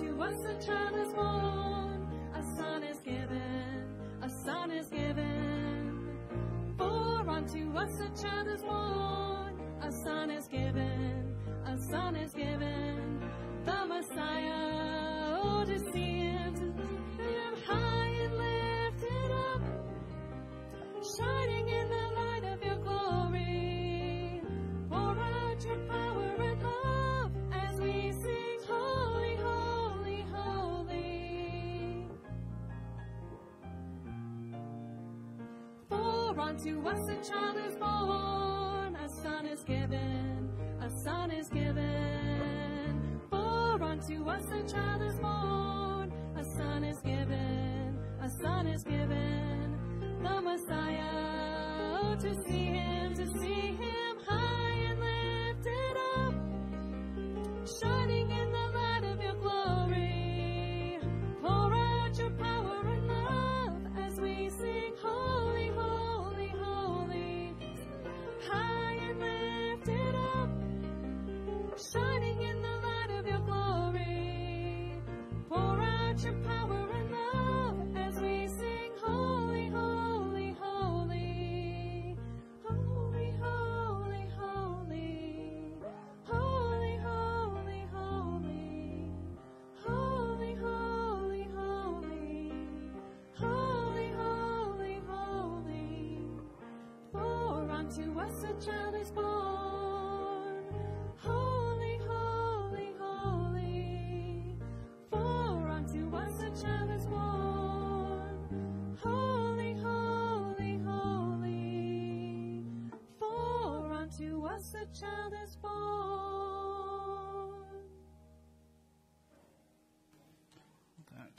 To us a child is born, a son is given, a son is given. For unto us a child is born, a son is given, a son is given. The Messiah, oh, to see him high and lifted up, shining in the light of your glory. Pour out your power and love as we sing, holy, holy, holy. For unto us a child is born, a son is given, a son is given. For unto us a child is born, a son is given, a son is given. The Messiah, oh, to see him high and lifted up, shining in the light of your glory. Pour out your power and love as we sing, holy, holy, holy. High and lifted up, shining in the light of your glory. Pour out your power and love as we sing, holy, holy. To us a child is born, holy, holy, holy. For unto us a child is born, holy, holy, holy. For unto us a child is born. That.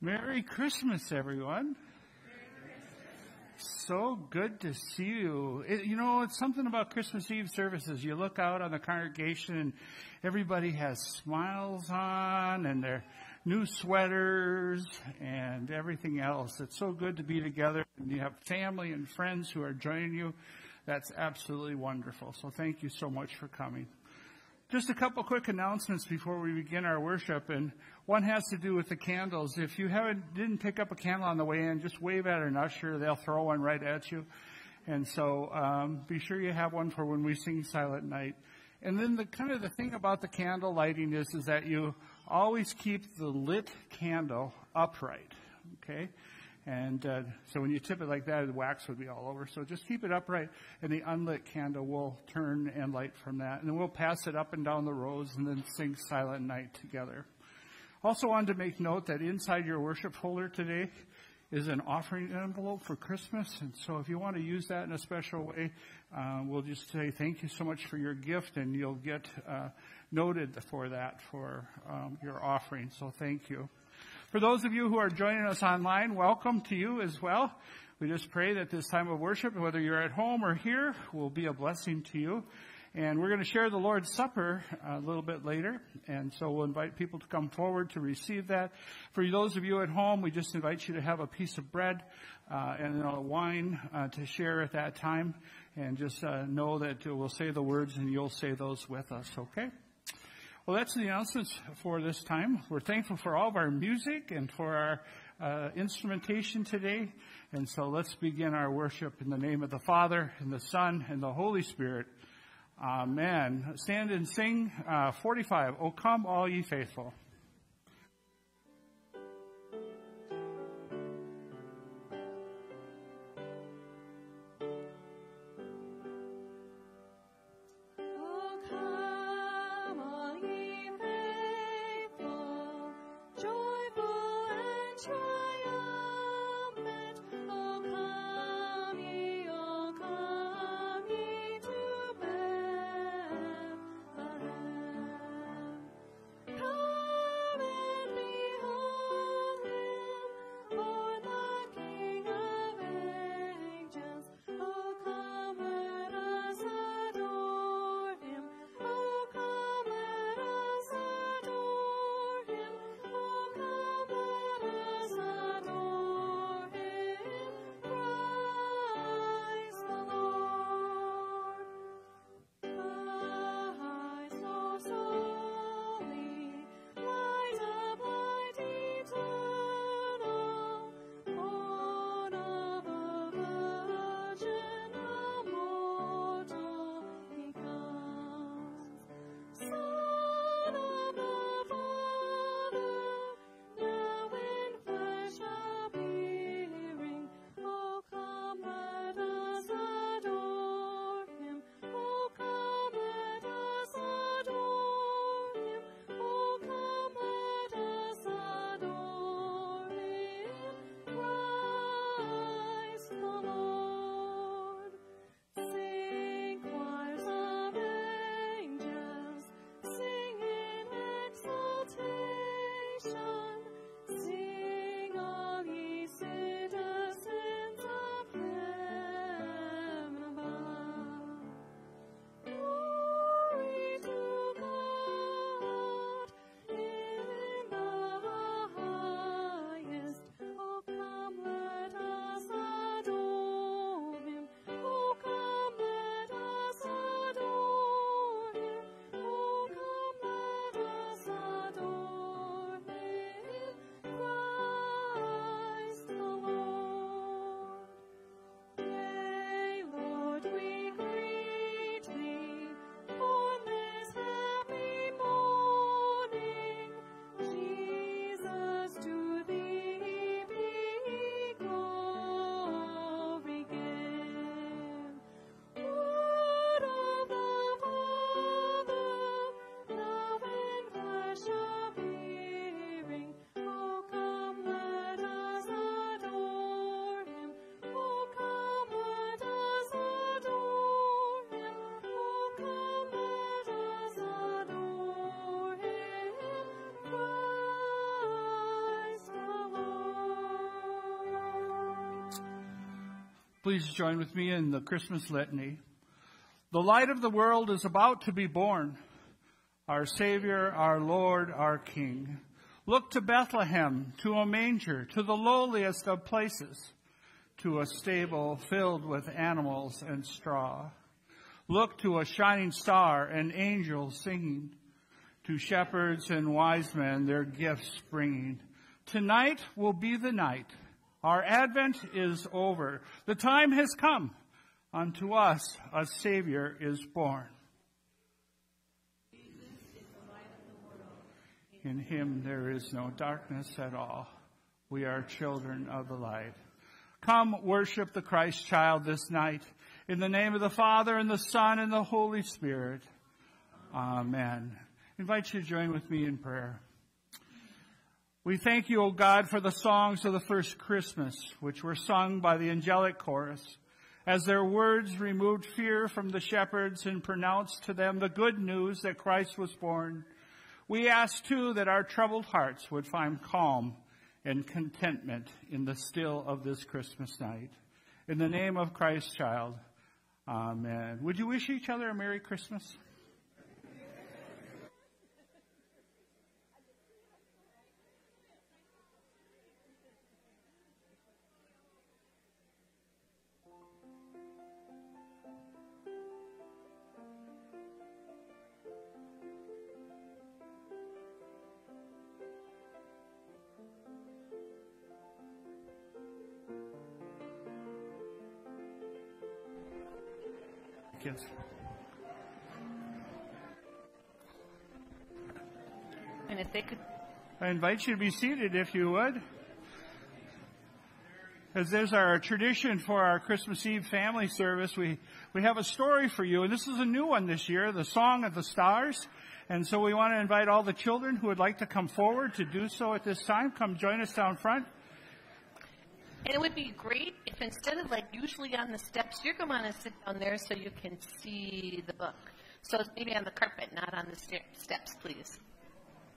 Merry Christmas, everyone. Merry Christmas. So good to see you. You know, it's something about Christmas Eve services. You look out on the congregation and everybody has smiles on and their new sweaters and everything else. It's so good to be together. And you have family and friends who are joining you. That's absolutely wonderful. So thank you so much for coming. Just a couple quick announcements before we begin our worship, and one has to do with the candles. If you didn't pick up a candle on the way in, just wave at an usher. They'll throw one right at you. And so be sure you have one for when we sing Silent Night. And then the thing about the candle lighting is that you always keep the lit candle upright, okay? And so when you tip it like that, the wax would be all over. So just keep it upright, and the unlit candle will turn and light from that. And then we'll pass it up and down the rows and then sing Silent Night together. Also wanted to make note that inside your worship holder today is an offering envelope for Christmas. And so if you want to use that in a special way, we'll just say thank you so much for your gift, and you'll get noted for that for your offering. So thank you. For those of you who are joining us online, welcome to you as well. We just pray that this time of worship, whether you're at home or here, will be a blessing to you. And we're going to share the Lord's Supper a little bit later. And so we'll invite people to come forward to receive that. For those of you at home, we just invite you to have a piece of bread and a wine to share at that time. And just know that we'll say the words and you'll say those with us, okay? Well, that's the announcements for this time. We're thankful for all of our music and for our instrumentation today. And so let's begin our worship in the name of the Father, and the Son, and the Holy Spirit. Amen. Stand and sing 45, O Come All Ye Faithful. Please join with me in the Christmas litany. The light of the world is about to be born, our Savior, our Lord, our King. Look to Bethlehem, to a manger, to the lowliest of places, to a stable filled with animals and straw. Look to a shining star and angels singing, to shepherds and wise men their gifts bringing. Tonight will be the night. Our Advent is over. The time has come. Unto us a Savior is born. In him there is no darkness at all. We are children of the light. Come worship the Christ child this night. In the name of the Father, and the Son, and the Holy Spirit. Amen. I invite you to join with me in prayer. We thank you, O God, for the songs of the first Christmas, which were sung by the angelic chorus. As their words removed fear from the shepherds and pronounced to them the good news that Christ was born, we ask, too, that our troubled hearts would find calm and contentment in the still of this Christmas night. In the name of Christ's child, amen. Would you wish each other a Merry Christmas? Kids. And if they could, I invite you to be seated if you would. As there's our tradition for our Christmas Eve family service, we have a story for you, and this is a new one this year, the Song of the Stars. And so we want to invite all the children who would like to come forward to do so at this time. Come join us down front. And it would be great if instead of like usually on the steps, you're going to want to sit down there so you can see the book. So it's maybe on the carpet, not on the steps, please.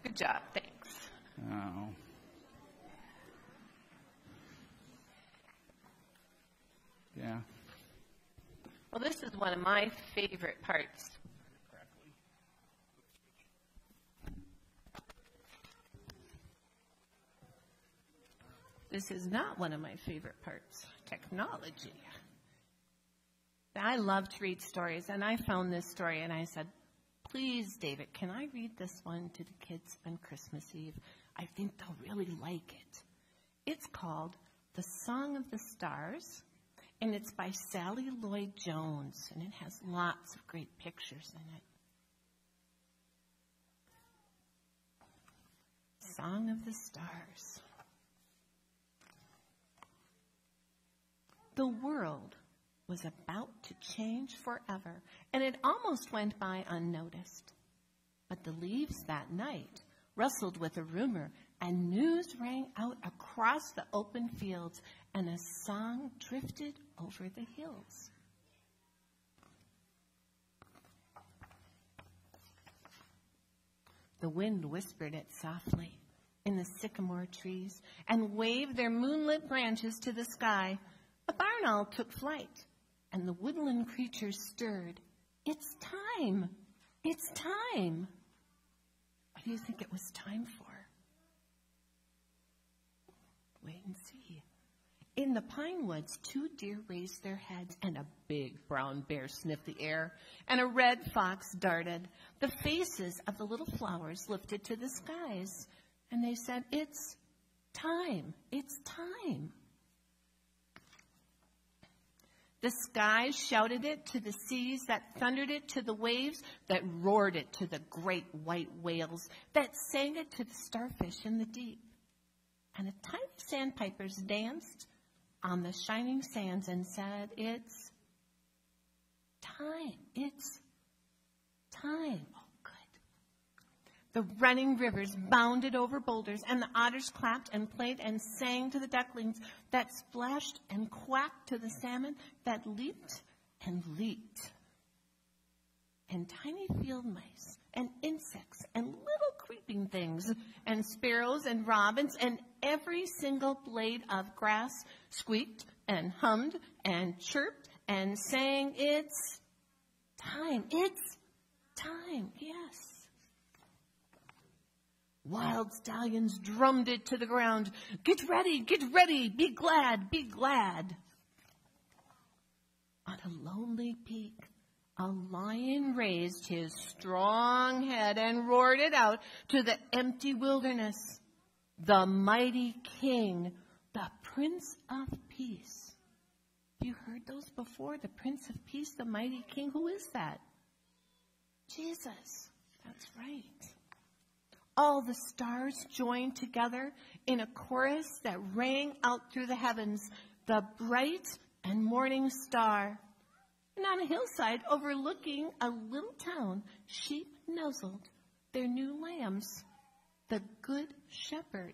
Good job. Thanks. Oh. Yeah. Well, this is one of my favorite parts. This is not one of my favorite parts, technology. I love to read stories, and I found this story, and I said, please, David, can I read this one to the kids on Christmas Eve? I think they'll really like it. It's called The Song of the Stars, and it's by Sally Lloyd-Jones, and it has lots of great pictures in it. Song of the Stars. The world was about to change forever, and it almost went by unnoticed. But the leaves that night rustled with a rumor, and news rang out across the open fields, and a song drifted over the hills. The wind whispered it softly in the sycamore trees and waved their moonlit branches to the sky. A barn owl took flight, and the woodland creatures stirred. It's time! It's time! What do you think it was time for? Wait and see. In the pine woods, two deer raised their heads, and a big brown bear sniffed the air, and a red fox darted. The faces of the little flowers lifted to the skies, and they said, it's time! It's time! The skies shouted it to the seas that thundered it to the waves, that roared it to the great white whales, that sang it to the starfish in the deep. And the tiny sandpipers danced on the shining sands and said, it's time, it's time. Oh, good. The running rivers bounded over boulders, and the otters clapped and played and sang to the ducklings, that splashed and quacked to the salmon, that leaped and leaped. And tiny field mice and insects and little creeping things and sparrows and robins and every single blade of grass squeaked and hummed and chirped and sang, "It's time, it's time," yes. Wild stallions drummed it to the ground. Get ready, be glad, be glad." On a lonely peak, a lion raised his strong head and roared it out to the empty wilderness. The mighty king, the Prince of Peace. You heard those before? The Prince of Peace, the mighty king. Who is that? Jesus. That's right. All the stars joined together in a chorus that rang out through the heavens, the bright and morning star. And on a hillside overlooking a little town, sheep nuzzled their new lambs, the Good Shepherd.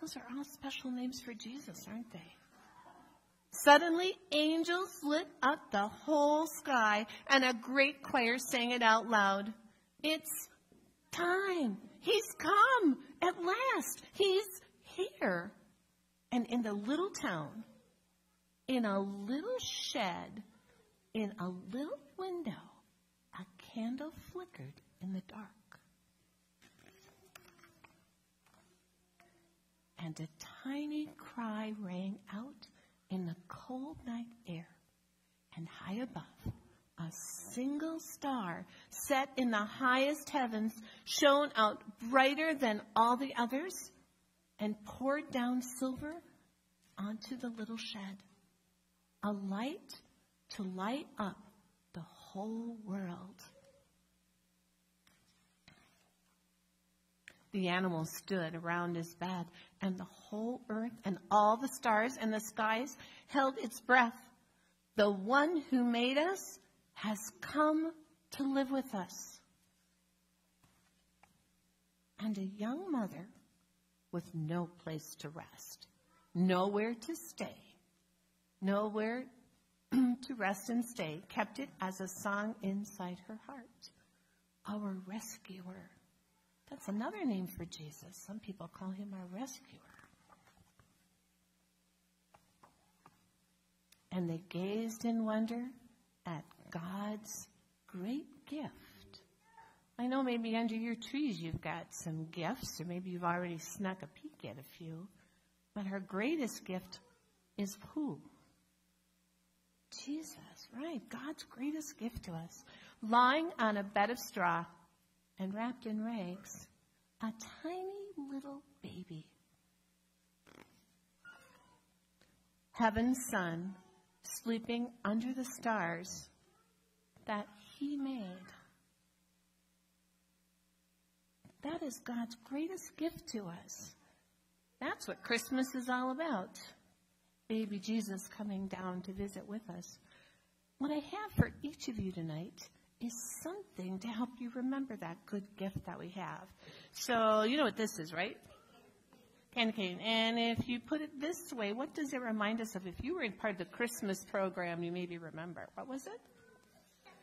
Those are all special names for Jesus, aren't they? Suddenly, angels lit up the whole sky, and a great choir sang it out loud. It's time. He's come. At last. He's here. And in the little town, in a little shed, in a little window, a candle flickered in the dark. And a tiny cry rang out in the cold night air. And high above, a single star set in the highest heavens shone out brighter than all the others and poured down silver onto the little shed, a light to light up the whole world. The animals stood around his bed, and the whole earth and all the stars and the skies held its breath. The one who made us has come to live with us. And a young mother with no place to rest, nowhere to stay, nowhere to rest and stay, kept it as a song inside her heart. Our rescuer. That's another name for Jesus. Some people call him our rescuer. And they gazed in wonder at God's great gift. I know maybe under your trees you've got some gifts, or maybe you've already snuck a peek at a few, but her greatest gift is who? Jesus, right, God's greatest gift to us. Lying on a bed of straw and wrapped in rags, a tiny little baby. Heaven's son, sleeping under the stars that he made. That is God's greatest gift to us. That's what Christmas is all about. Baby Jesus coming down to visit with us. What I have for each of you tonight is something to help you remember that good gift that we have. So you know what this is, right? Candy cane. And if you put it this way, what does it remind us of? If you were in part of the Christmas program, you maybe remember. What was it?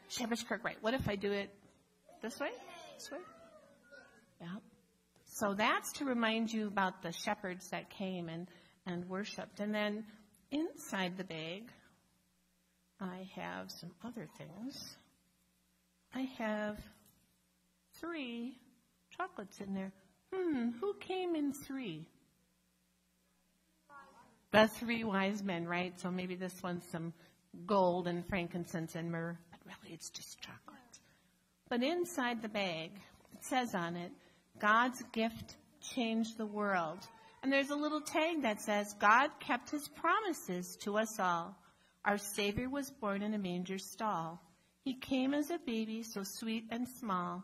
Shepherd's Crook, right. What if I do it this way? This way? Yeah. So that's to remind you about the shepherds that came and worshipped. And then inside the bag, I have some other things. I have 3 chocolates in there. Who came in 3? The 3 wise men, right? So maybe this one's some gold and frankincense and myrrh. But really, it's just chocolate. But inside the bag, it says on it, God's gift changed the world. And there's a little tag that says, God kept his promises to us all. Our Savior was born in a manger stall. He came as a baby, so sweet and small.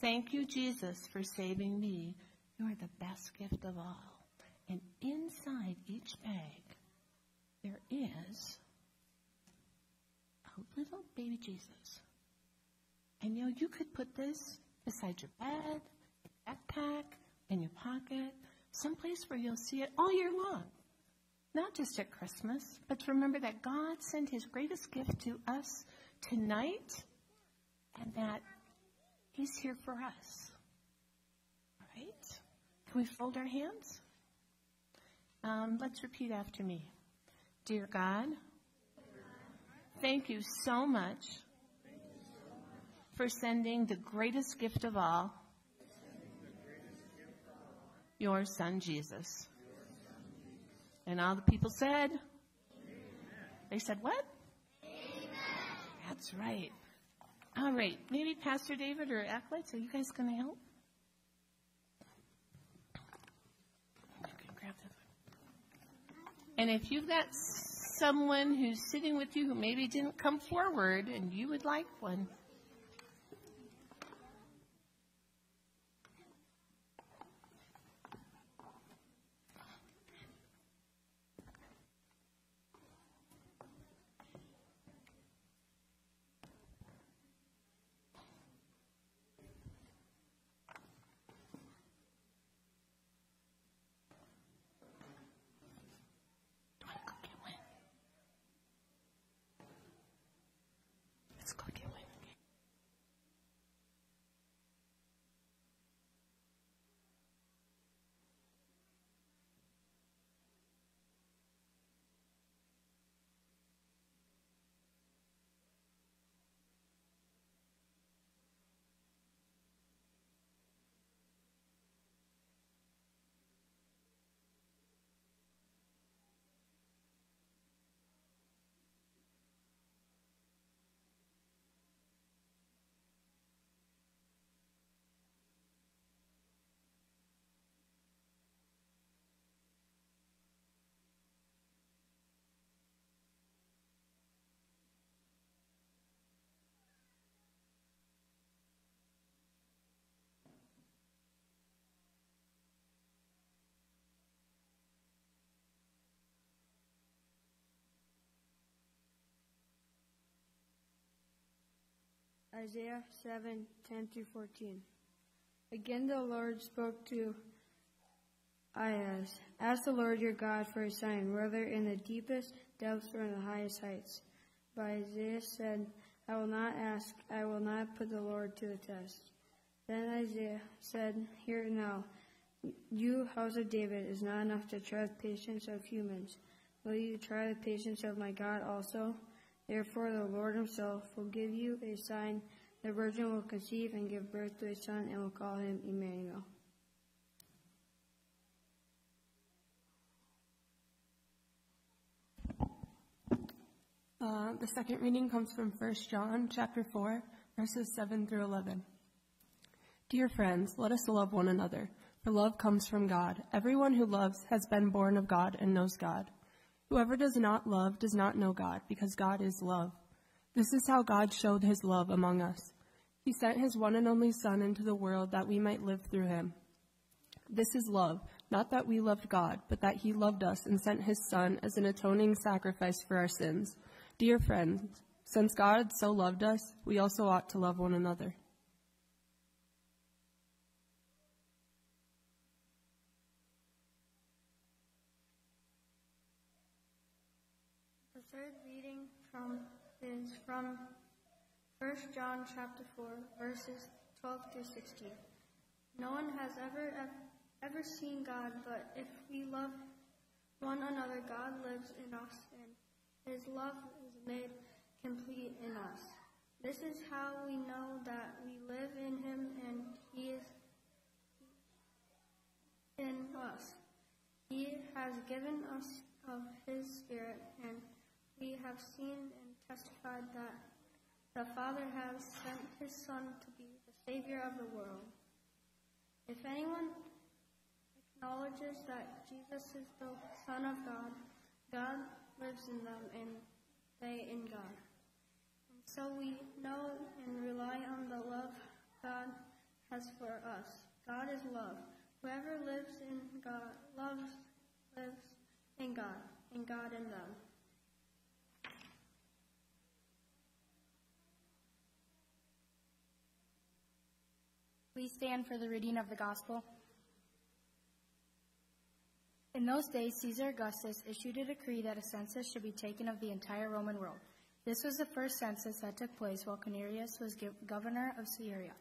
Thank you, Jesus, for saving me. You are the best gift of all. And inside each bag, there is a little baby Jesus. And you know, you could put this beside your bed, your backpack, in your pocket, someplace where you'll see it all year long. Not just at Christmas, but to remember that God sent his greatest gift to us tonight, and that he's here for us. All right? Can we fold our hands? Let's repeat after me. Dear God, thank you so much for sending the greatest gift of all, your Son Jesus. And all the people said, they said what? Amen. That's right. All right, maybe Pastor David or Acolytes, are you guys going to help? And if you've got someone who's sitting with you who maybe didn't come forward and you would like one. Isaiah 7:10-14. Again the Lord spoke to Ahaz. Ask the Lord your God for a sign, whether in the deepest depths or in the highest heights. But Isaiah said, I will not ask, I will not put the Lord to the test. Then Isaiah said, hear now, you house of David, is not enough to try the patience of humans. Will you try the patience of my God also? Therefore, the Lord himself will give you a sign. The virgin will conceive and give birth to a son and will call him Emmanuel. The second reading comes from 1 John chapter 4, verses 7-11. Dear friends, let us love one another, for love comes from God. Everyone who loves has been born of God and knows God. Whoever does not love does not know God, because God is love. This is how God showed his love among us. He sent his one and only Son into the world that we might live through him. This is love, not that we loved God, but that he loved us and sent his Son as an atoning sacrifice for our sins. Dear friends, since God so loved us, we also ought to love one another. Is from 1 John chapter 4, verses 12-16. No one has ever seen God, but if we love one another, God lives in us, and his love is made complete in us. This is how we know that we live in him and he is in us. He has given us of his Spirit, and we have seen and testified that the Father has sent his Son to be the Savior of the world. If anyone acknowledges that Jesus is the Son of God, God lives in them and they in God. And so we know and rely on the love God has for us. God is love. Whoever lives in God, lives in God, and God in them. Please stand for the reading of the Gospel. In those days, Caesar Augustus issued a decree that a census should be taken of the entire Roman world. This was the first census that took place while Quirinius was governor of Syria,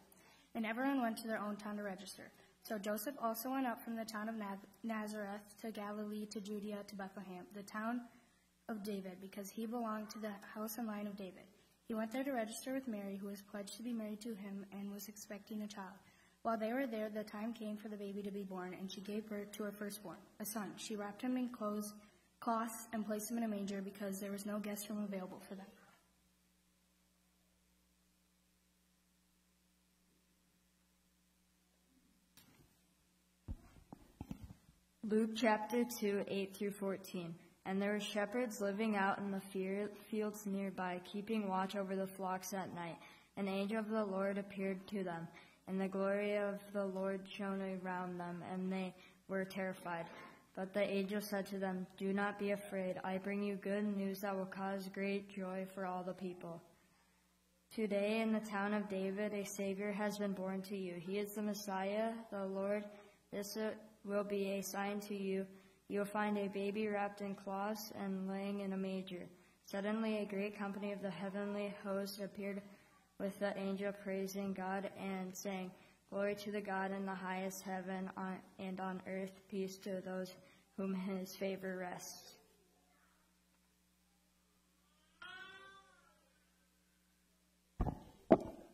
and everyone went to their own town to register. So Joseph also went up from the town of Nazareth to Galilee, to Judea, to Bethlehem, the town of David, because he belonged to the house and line of David. He went there to register with Mary, who was pledged to be married to him and was expecting a child. While they were there, the time came for the baby to be born, and she gave birth to her firstborn, a son. She wrapped him in cloths and placed him in a manger because there was no guest room available for them. Luke chapter 2, 8 through 14. And there were shepherds living out in the fields nearby, keeping watch over the flocks at night. An angel of the Lord appeared to them, and the glory of the Lord shone around them, and they were terrified. But the angel said to them, "Do not be afraid. I bring you good news that will cause great joy for all the people. Today in the town of David, a Savior has been born to you. He is the Messiah, the Lord. This will be a sign to you. You will find a baby wrapped in cloths and lying in a manger." Suddenly a great company of the heavenly host appeared with the angel, praising God and saying, "Glory to the God in the highest heaven, and on earth peace to those whom his favor rests."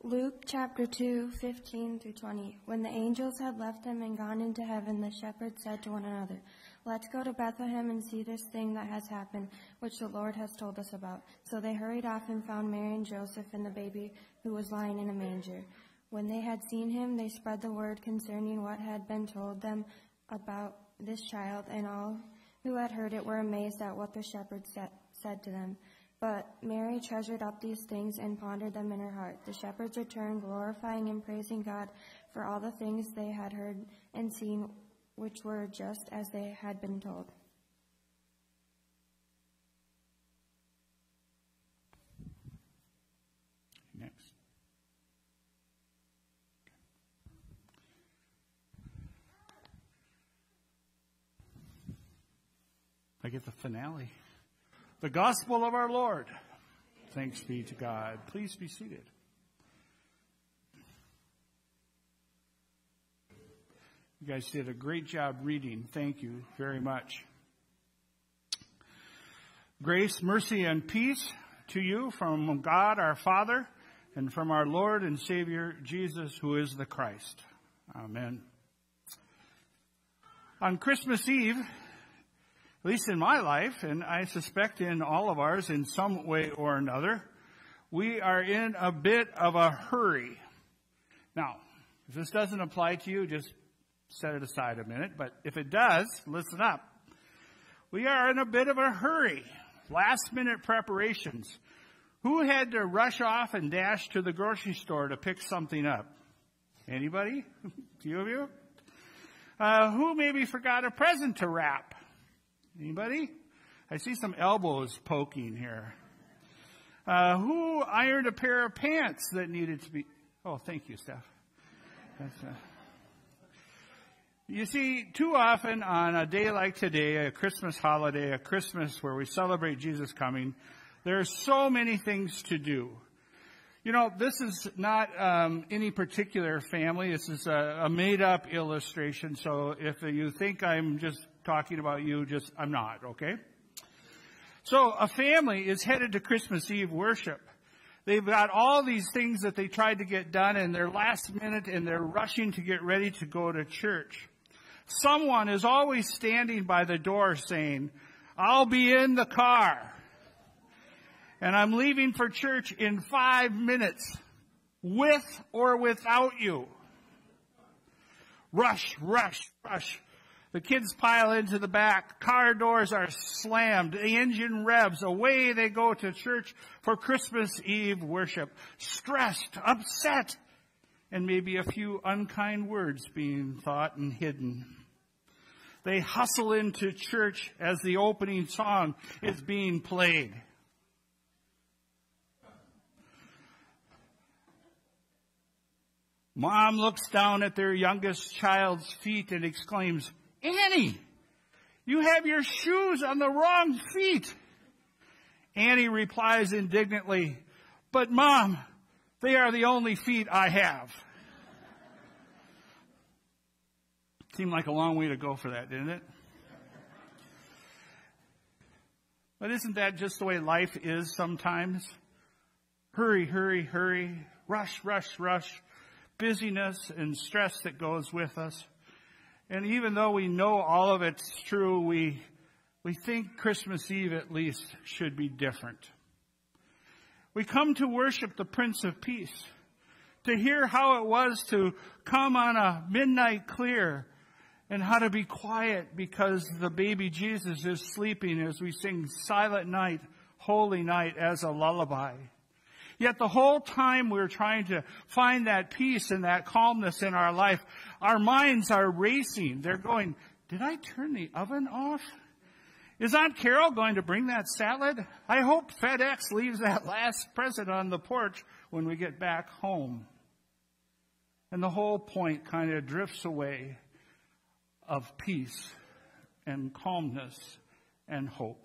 Luke chapter 2, 15 through 20. When the angels had left them and gone into heaven, the shepherds said to one another, "Let's go to Bethlehem and see this thing that has happened, which the Lord has told us about." So they hurried off and found Mary and Joseph and the baby who was lying in a manger. When they had seen him, they spread the word concerning what had been told them about this child, and all who had heard it were amazed at what the shepherds said to them. But Mary treasured up these things and pondered them in her heart. The shepherds returned, glorifying and praising God for all the things they had heard and seen, which were just as they had been told. Next. I get the finale. The gospel of our Lord. Thanks be to God. Please be seated. You guys did a great job reading. Thank you very much. Grace, mercy, and peace to you from God our Father and from our Lord and Savior Jesus, who is the Christ. Amen. On Christmas Eve, at least in my life, and I suspect in all of ours in some way or another, we are in a bit of a hurry. Now, if this doesn't apply to you, just set it aside a minute. But if it does, listen up. We are in a bit of a hurry. Last-minute preparations. Who had to rush off and dash to the grocery store to pick something up? Anybody? A few of you? Who maybe forgot a present to wrap? Anybody? I see some elbows poking here. Who ironed a pair of pants that needed to be... Oh, thank you, Steph. You see, too often on a day like today, a Christmas holiday, a Christmas where we celebrate Jesus coming, there are so many things to do. You know, this is not any particular family. This is a made-up illustration, so if you think I'm just talking about you, I'm not, okay? So a family is headed to Christmas Eve worship. They've got all these things that they tried to get done, and they're last minute, and they're rushing to get ready to go to church. Someone is always standing by the door saying, "I'll be in the car. And I'm leaving for church in 5 minutes, with or without you." Rush, rush, rush. The kids pile into the back. Car doors are slammed. The engine revs. Away they go to church for Christmas Eve worship. Stressed, upset, and maybe a few unkind words being thought and hidden. They hustle into church as the opening song is being played. Mom looks down at their youngest child's feet and exclaims, "Annie, you have your shoes on the wrong feet." Annie replies indignantly, "But Mom, they are the only feet I have." Seemed like a long way to go for that, didn't it? But isn't that just the way life is sometimes? Hurry, hurry, hurry, rush, rush, rush, busyness and stress that goes with us. And even though we know all of it's true, we think Christmas Eve at least should be different. We come to worship the Prince of Peace, to hear how it was to come on a midnight clear and how to be quiet because the baby Jesus is sleeping as we sing Silent Night, Holy Night as a lullaby. Yet the whole time we're trying to find that peace and that calmness in our life, our minds are racing. They're going, did I turn the oven off? Is Aunt Carol going to bring that salad? I hope FedEx leaves that last present on the porch when we get back home. And the whole point kind of drifts away of peace and calmness and hope.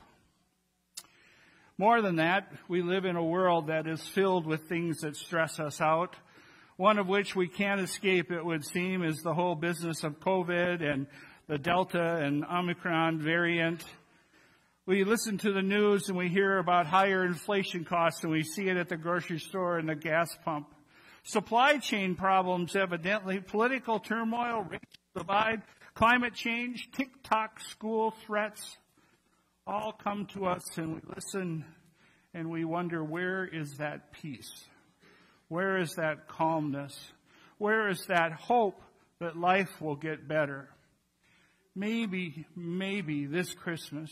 More than that, we live in a world that is filled with things that stress us out, one of which we can't escape, it would seem, is the whole business of COVID and the Delta and Omicron variant. We listen to the news and we hear about higher inflation costs, and we see it at the grocery store and the gas pump. Supply chain problems, evidently, political turmoil, racial divide, climate change, TikTok school threats, all come to us, and we listen and we wonder, where is that peace? Where is that calmness? Where is that hope that life will get better? Maybe this Christmas,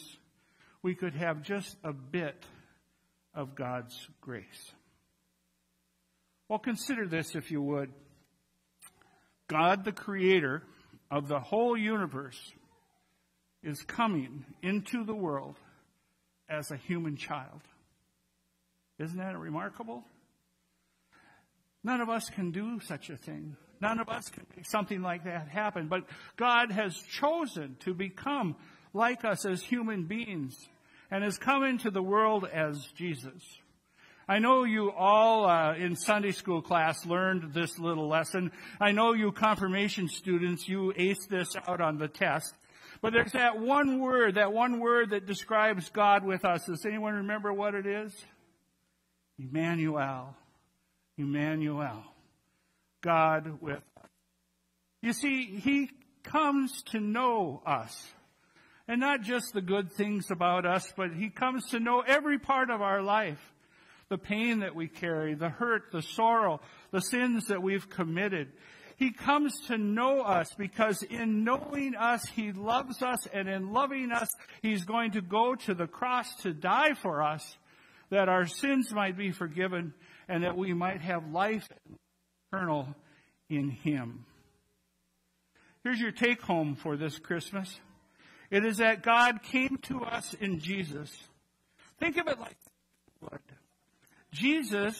we could have just a bit of God's grace. Well, consider this, if you would. God, the creator of the whole universe, is coming into the world as a human child. Isn't that remarkable? None of us can do such a thing. None of us can make something like that happen. But God has chosen to become like us as human beings, and has come into the world as Jesus. I know you all in Sunday school class learned this little lesson. I know you confirmation students, you aced this out on the test. But there's that one word that describes God with us. Does anyone remember what it is? Emmanuel. Emmanuel. God with us. You see, he comes to know us. And not just the good things about us, but he comes to know every part of our life. The pain that we carry, the hurt, the sorrow, the sins that we've committed. He comes to know us because in knowing us, he loves us, and in loving us, he's going to go to the cross to die for us, that our sins might be forgiven and that we might have life eternal in him. Here's your take home for this Christmas. It is that God came to us in Jesus. Think of it like that. Jesus,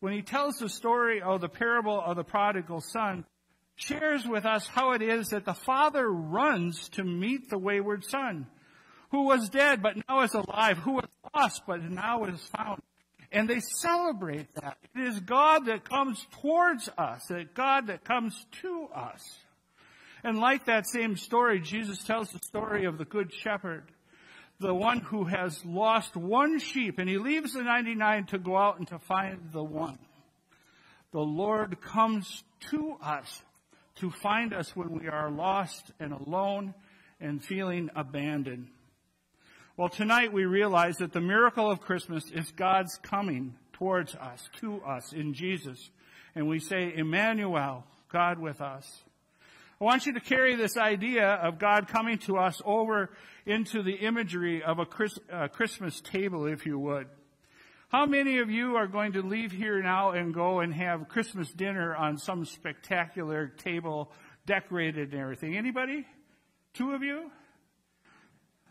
when he tells the story of the parable of the prodigal son, shares with us how it is that the father runs to meet the wayward son, who was dead but now is alive, who was lost but now is found. And they celebrate that. It is God that comes towards us, God that comes to us. And like that same story, Jesus tells the story of the good shepherd, the one who has lost one sheep, and he leaves the 99 to go out and to find the one. The Lord comes to us to find us when we are lost and alone and feeling abandoned. Well, tonight we realize that the miracle of Christmas is God's coming towards us, to us, in Jesus. And we say, Emmanuel, God with us. I want you to carry this idea of God coming to us over into the imagery of a Christmas table, if you would. How many of you are going to leave here now and go and have Christmas dinner on some spectacular table decorated and everything? Anybody? 2 of you?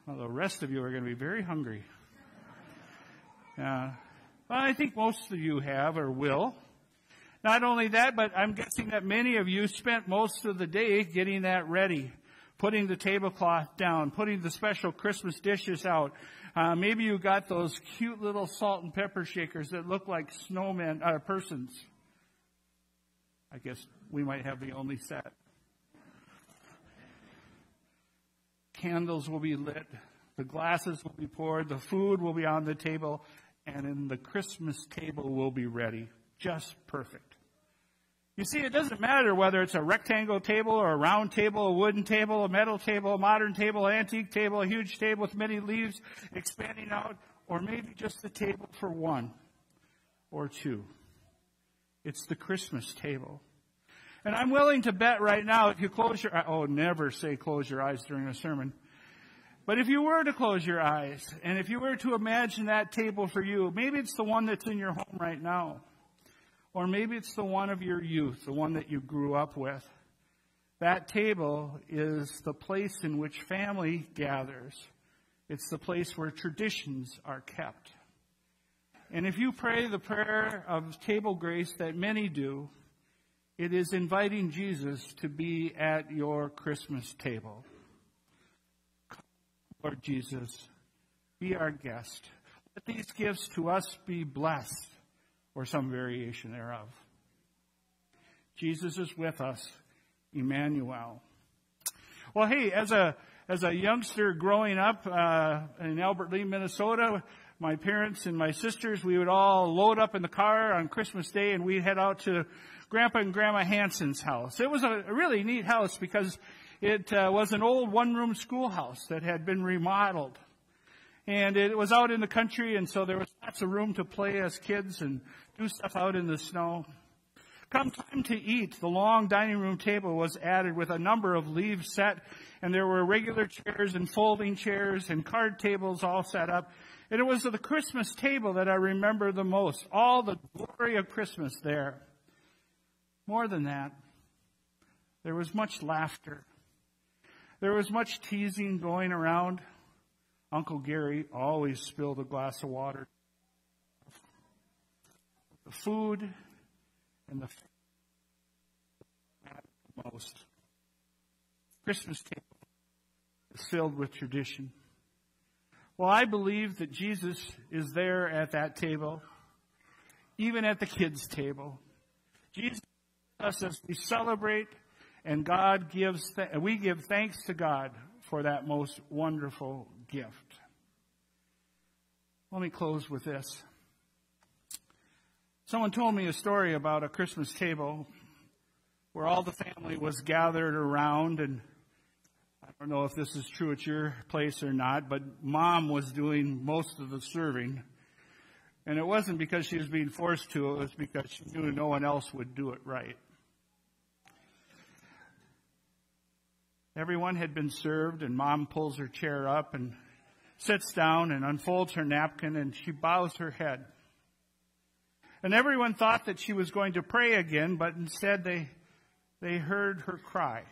Well, the rest of you are going to be very hungry. Well, I think most of you have or will. Not only that, but I'm guessing that many of you spent most of the day getting that ready, putting the tablecloth down, putting the special Christmas dishes out. Maybe you got those cute little salt and pepper shakers that look like snowmen, persons. I guess we might have the only set. Candles will be lit. The glasses will be poured, the food will be on the table, and in the Christmas table will be ready. Just perfect. You see, it doesn't matter whether it's a rectangle table or a round table, a wooden table, a metal table, a modern table, an antique table, a huge table with many leaves expanding out, or maybe just the table for one or two. It's the Christmas table. And I'm willing to bet right now, if you close your eyes, oh, never say close your eyes during a sermon. But if you were to close your eyes, and if you were to imagine that table for you, maybe it's the one that's in your home right now. Or maybe it's the one of your youth, the one that you grew up with. That table is the place in which family gathers. It's the place where traditions are kept. And if you pray the prayer of table grace that many do, it is inviting Jesus to be at your Christmas table. Come, Lord Jesus, be our guest. Let these gifts to us be blessed, or some variation thereof. Jesus is with us, Emmanuel. Well, hey, as a youngster growing up in Albert Lea, Minnesota, my parents and my sisters, we would all load up in the car on Christmas Day, and we'd head out to Grandpa and Grandma Hansen's house. It was a really neat house because it was an old one-room schoolhouse that had been remodeled. And it was out in the country, and so there was lots of room to play as kids and do stuff out in the snow. Come time to eat, the long dining room table was added with a number of leaves set, and there were regular chairs and folding chairs and card tables all set up. And it was the Christmas table that I remember the most. All the glory of Christmas there. More than that, there was much laughter. There was much teasing going around. Uncle Gary always spilled a glass of water. The food and the most. Christmas table is filled with tradition. Well, I believe that Jesus is there at that table, even at the kids' table. Jesus is with us as we celebrate, and we give thanks to God for that most wonderful gift. Let me close with this. Someone told me a story about a Christmas table where all the family was gathered around, and I don't know if this is true at your place or not, but Mom was doing most of the serving. And it wasn't because she was being forced to, it was because she knew no one else would do it right. Everyone had been served, and Mom pulls her chair up and sits down and unfolds her napkin, and she bows her head. And everyone thought that she was going to pray again, but instead they heard her cry.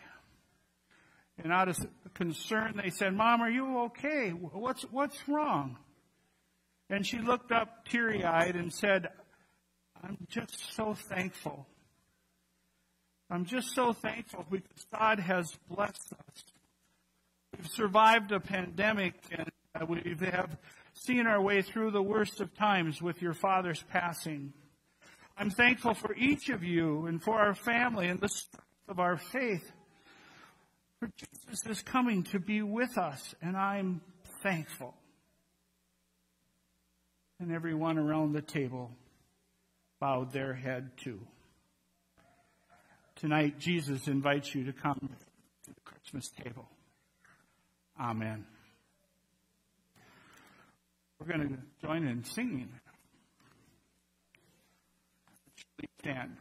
And out of concern, they said, "Mom, are you okay? What's wrong?" And she looked up teary-eyed and said, "I'm just so thankful. I'm just so thankful because God has blessed us. We've survived a pandemic, and we have seen our way through the worst of times with your father's passing. I'm thankful for each of you and for our family and the strength of our faith. For Jesus is coming to be with us, and I'm thankful." And everyone around the table bowed their head too. Tonight, Jesus invites you to come to the Christmas table. Amen. We're going to join in singing. Please stand.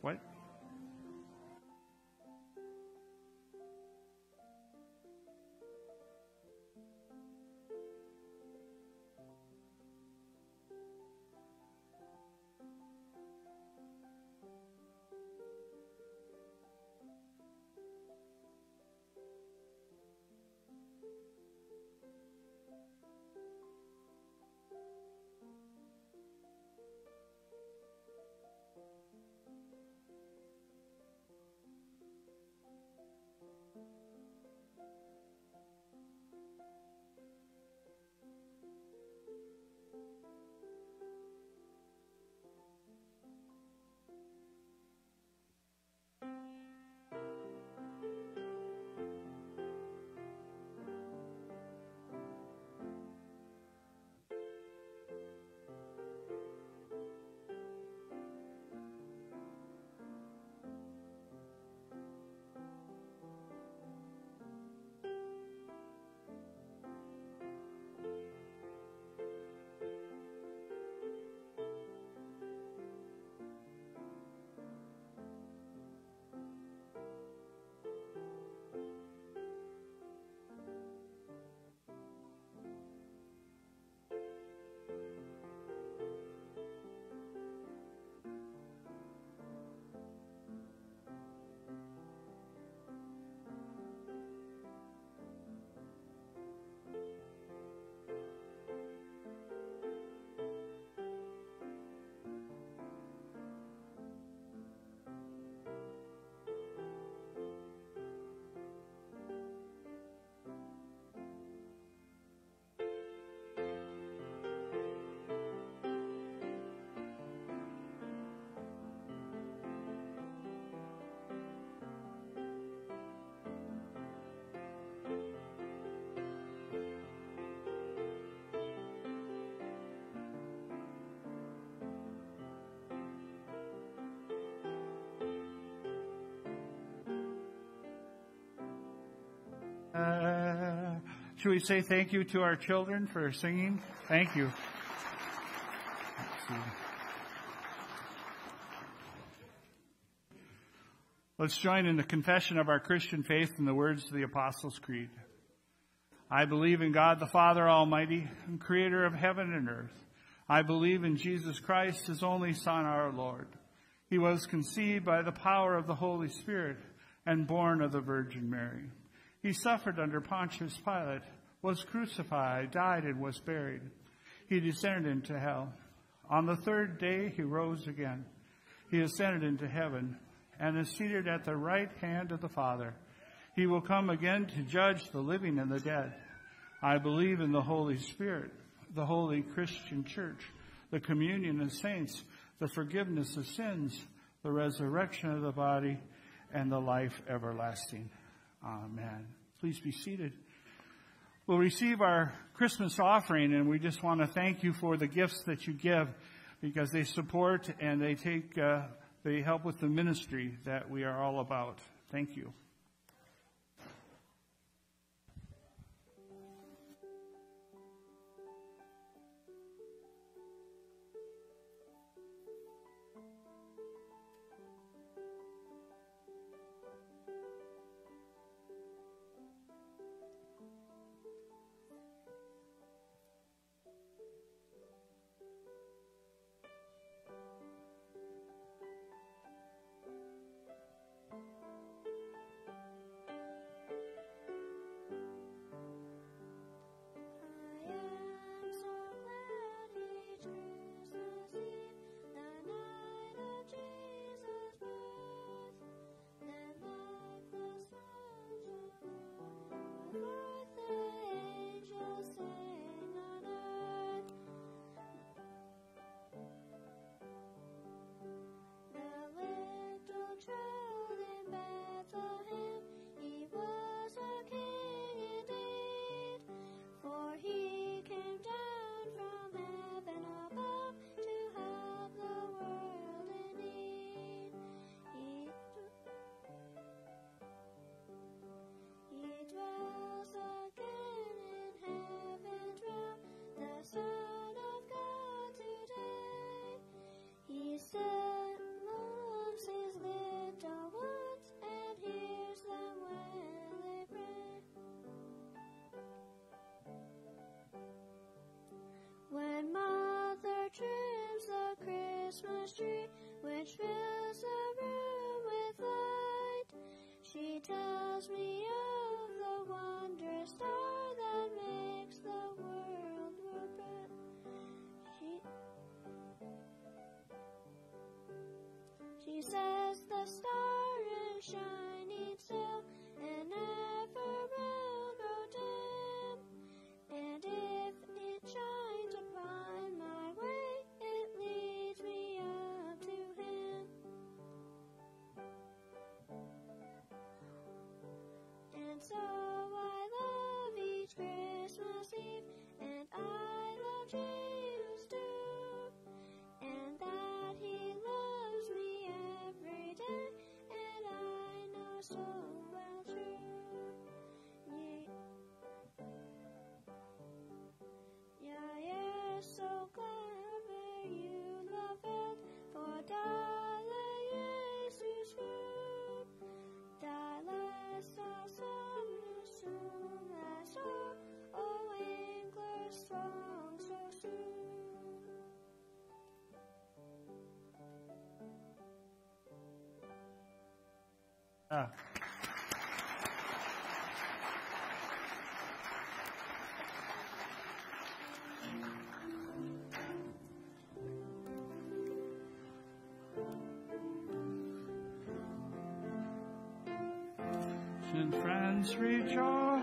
What? Should we say thank you to our children for singing? Thank you. Let's join in the confession of our Christian faith in the words of the Apostles' Creed. I believe in God the Father Almighty, creator of heaven and earth. I believe in Jesus Christ, his only Son, our Lord. He was conceived by the power of the Holy Spirit and born of the Virgin Mary. He suffered under Pontius Pilate, was crucified, died, and was buried. He descended into hell. On the third day he rose again. He ascended into heaven and is seated at the right hand of the Father. He will come again to judge the living and the dead. I believe in the Holy Spirit, the Holy Christian Church, the communion of saints, the forgiveness of sins, the resurrection of the body, and the life everlasting. Amen. Please be seated. We'll receive our Christmas offering, and we just want to thank you for the gifts that you give, because they support and they help with the ministry that we are all about. Thank you. Christmas tree, which fills the room with light. She tells me of the wondrous star that makes the world more bright. She says the star is shining still, and ever will grow dim. And if it shines upon my way, it leads me up to him. And so I love each Christmas Eve, and I love Jesus too, and that he loves me every day, and I know so well true. Yeah, so clever you love it, for Dionysus food. Dionysus sun soon as star, oh Engler strong so soon. And friends rejoice.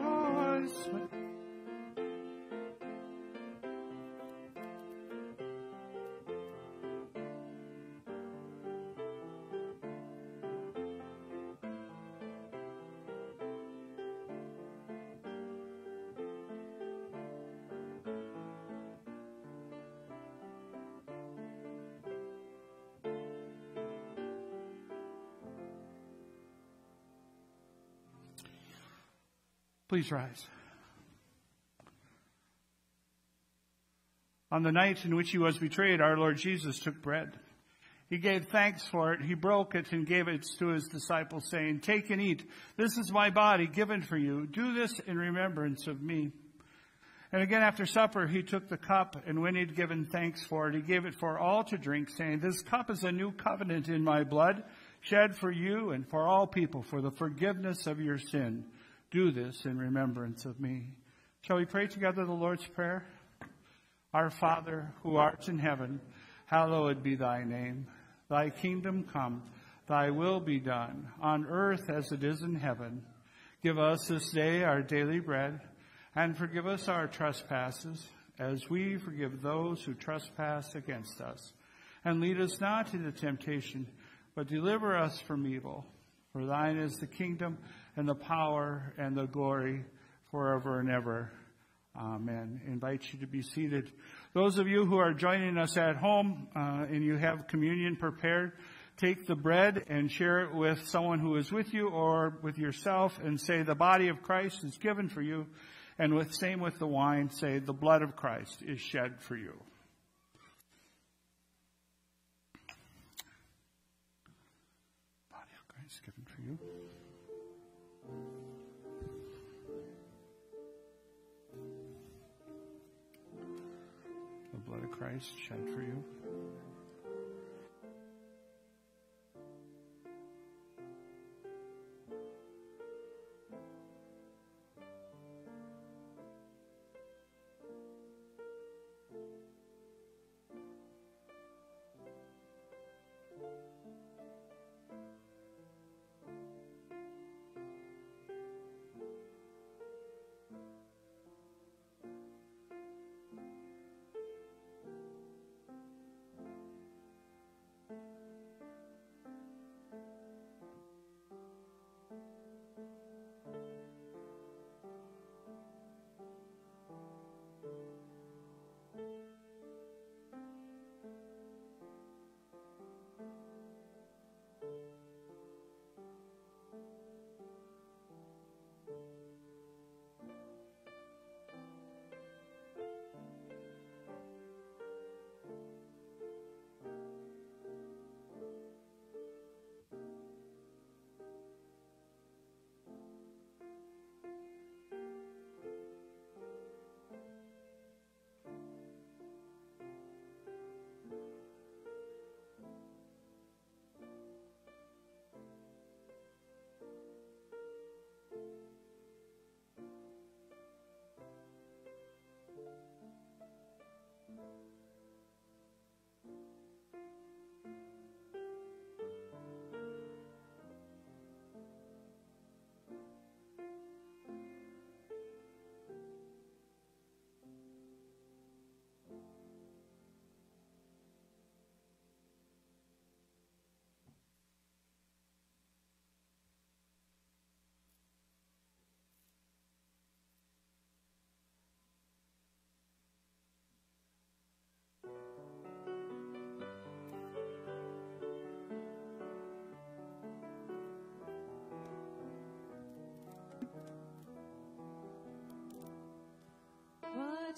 Please rise. On the night in which he was betrayed, our Lord Jesus took bread. He gave thanks for it. He broke it and gave it to his disciples, saying, "Take and eat. This is my body given for you. Do this in remembrance of me." And again after supper, he took the cup, and when he'd given thanks for it, he gave it for all to drink, saying, "This cup is a new covenant in my blood, shed for you and for all people for the forgiveness of your sin. Do this in remembrance of me." Shall we pray together the Lord's Prayer? Our Father, who art in heaven, hallowed be thy name. Thy kingdom come, thy will be done, on earth as it is in heaven. Give us this day our daily bread, and forgive us our trespasses, as we forgive those who trespass against us. And lead us not into temptation, but deliver us from evil. For thine is the kingdom, and the power, and the glory, forever and ever. Amen. I invite you to be seated. Those of you who are joining us at home and you have communion prepared, take the bread and share it with someone who is with you or with yourself and say, "The body of Christ is given for you." And same with the wine, say, "The blood of Christ is shed for you." Body of Christ given for you. Blood of Christ shed for you.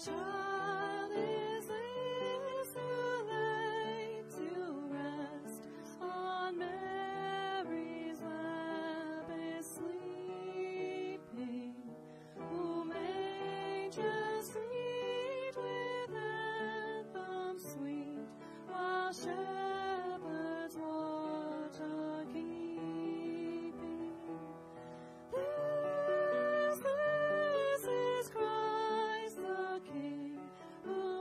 Child is this who lay to rest on Mary's lap is sleeping, whom angels lead with anthems sweet, while shepherds watch are keeping. This is Christ.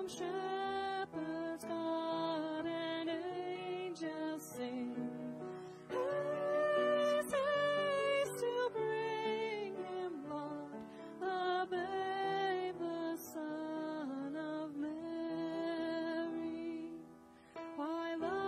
Shepherds, God, and angels sing. Haste, haste to bring him, Lord, the babe, the son of Mary. Why, love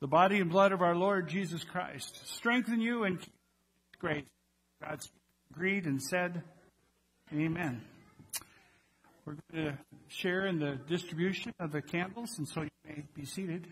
The body and blood of our Lord Jesus Christ strengthen you and keep you great. God agreed and said, Amen. We're going to share in the distribution of the candles, and so you may be seated.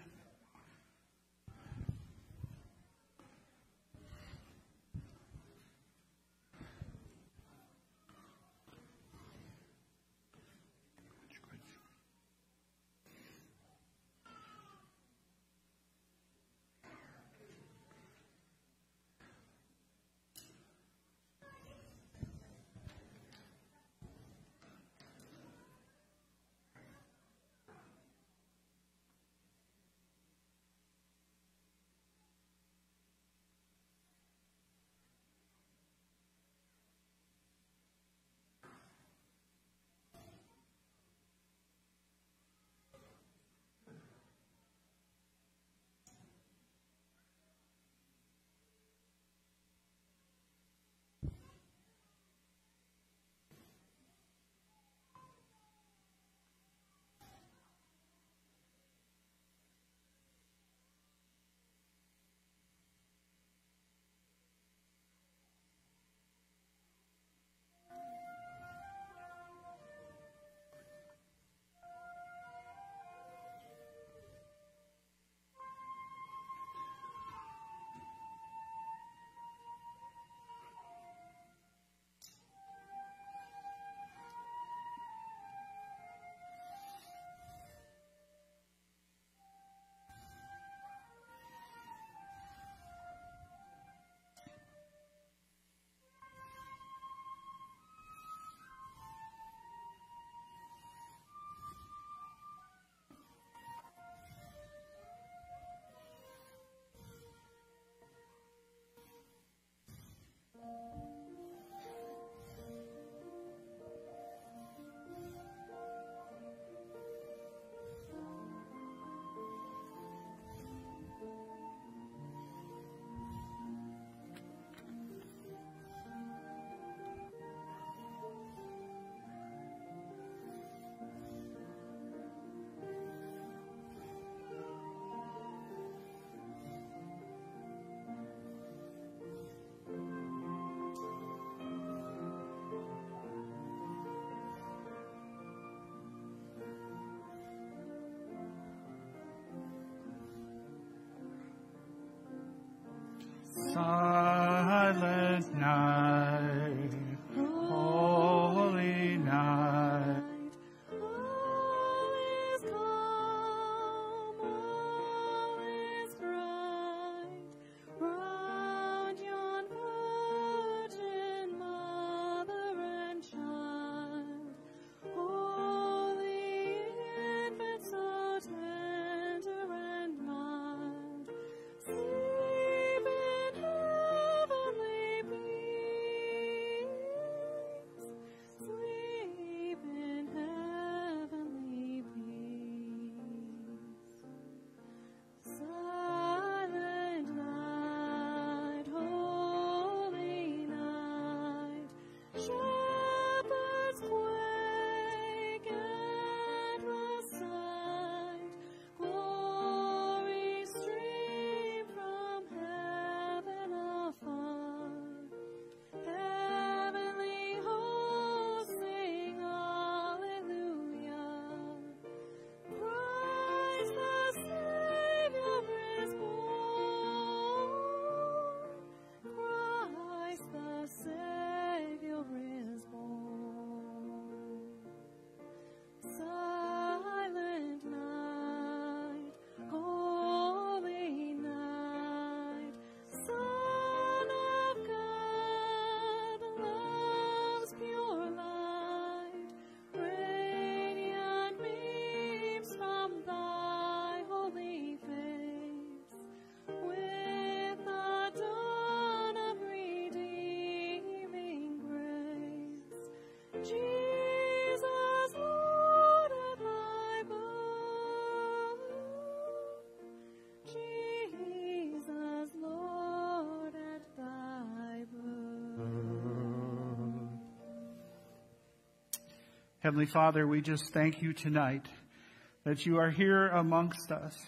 Heavenly Father, we just thank you tonight that you are here amongst us.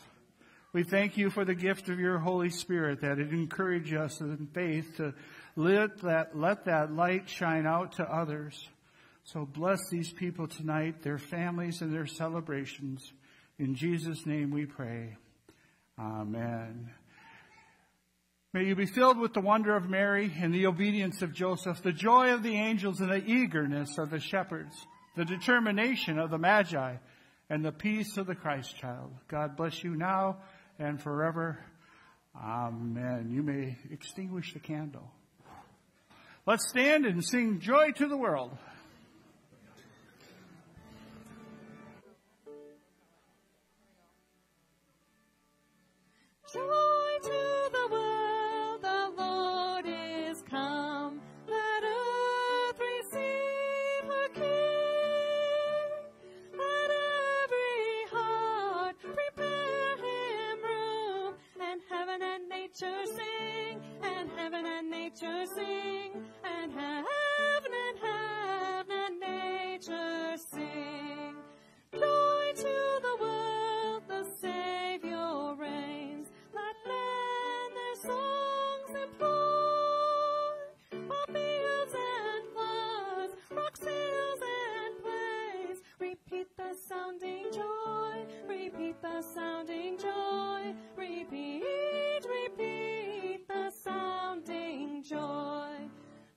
We thank you for the gift of your Holy Spirit, that it encourages us in faith to let that light shine out to others. So bless these people tonight, their families and their celebrations. In Jesus' name we pray. Amen. May you be filled with the wonder of Mary and the obedience of Joseph, the joy of the angels and the eagerness of the shepherds, the determination of the Magi, and the peace of the Christ child. God bless you now and forever. Amen. You may extinguish the candle. Let's stand and sing Joy to the World. Joy to the world, the Lord is come. Sing, and heaven and nature sing, and heaven and nature sing. Glory to the world, the Savior reigns. Let men their songs implore. For fields and floods, rocks, hills and plains, repeat the sounding joy, repeat the sounding joy, repeat the sounding joy.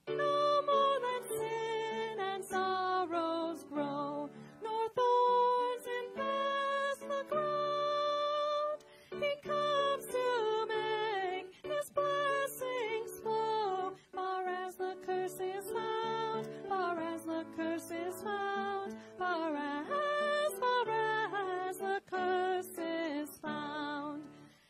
No more let sin and sorrows grow, nor thorns infest the ground. He comes to make his blessings flow, far as the curse is found, far as the curse is found, far as the curse is found.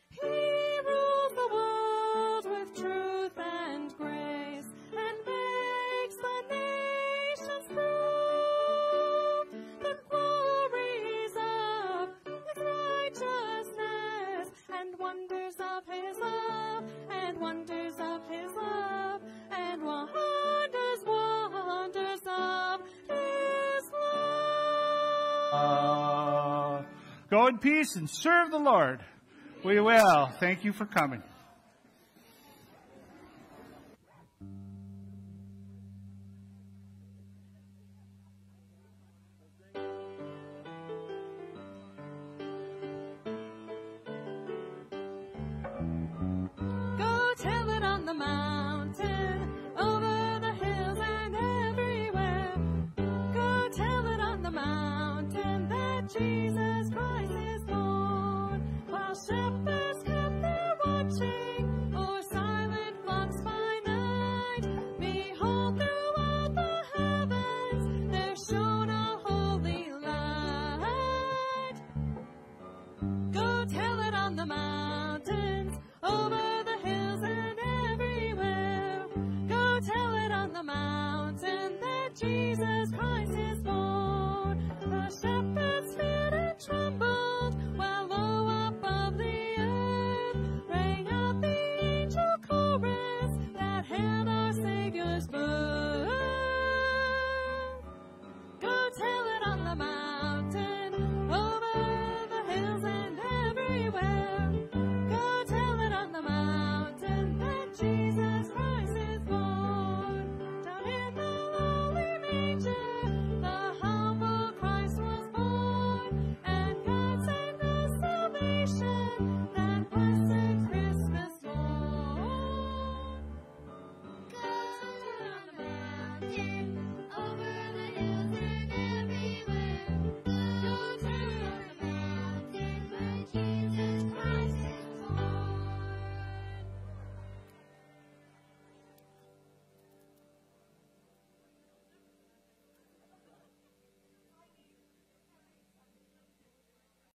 He rules the world with truth and grace, and makes the nations prove the glories of his righteousness, and wonders of his love, and wonders of his love, and wonders of his love. Go in peace and serve the Lord. We will. Thank you for coming.